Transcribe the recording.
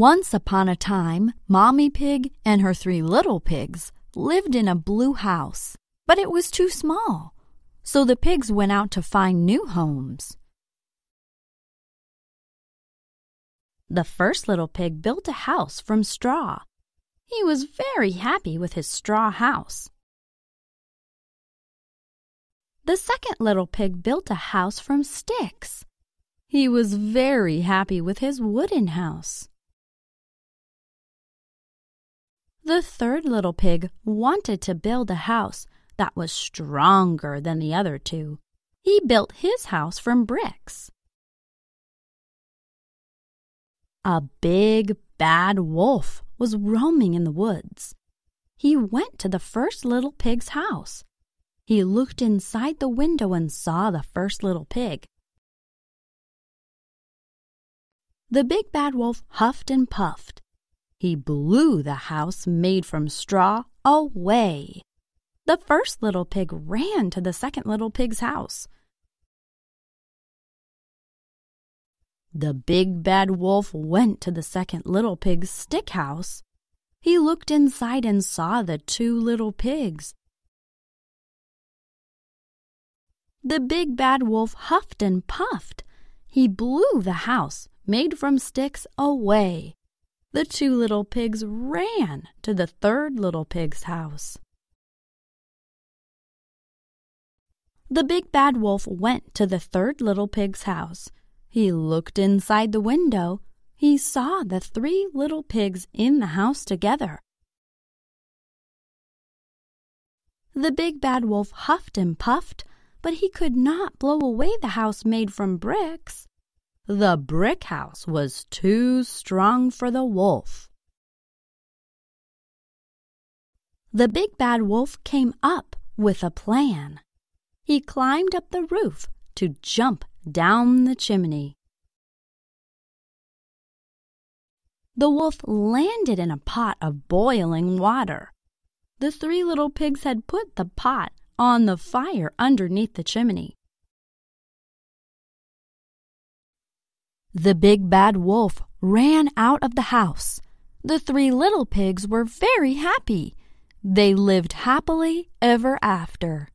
Once upon a time, Mommy Pig and her three little pigs lived in a blue house, but it was too small, so the pigs went out to find new homes. The first little pig built a house from straw. He was very happy with his straw house. The second little pig built a house from sticks. He was very happy with his wooden house. The third little pig wanted to build a house that was stronger than the other two. He built his house from bricks. A big, bad wolf was roaming in the woods. He went to the first little pig's house. He looked inside the window and saw the first little pig. The big, bad wolf huffed and puffed. He blew the house made from straw away. The first little pig ran to the second little pig's house. The big bad wolf went to the second little pig's stick house. He looked inside and saw the two little pigs. The big bad wolf huffed and puffed. He blew the house made from sticks away. The two little pigs ran to the third little pig's house. The big bad wolf went to the third little pig's house. He looked inside the window. He saw the three little pigs in the house together. The big bad wolf huffed and puffed, but he could not blow away the house made from bricks. The brick house was too strong for the wolf. The big bad wolf came up with a plan. He climbed up the roof to jump down the chimney. The wolf landed in a pot of boiling water. The three little pigs had put the pot on the fire underneath the chimney. The big bad wolf ran out of the house. The three little pigs were very happy. They lived happily ever after.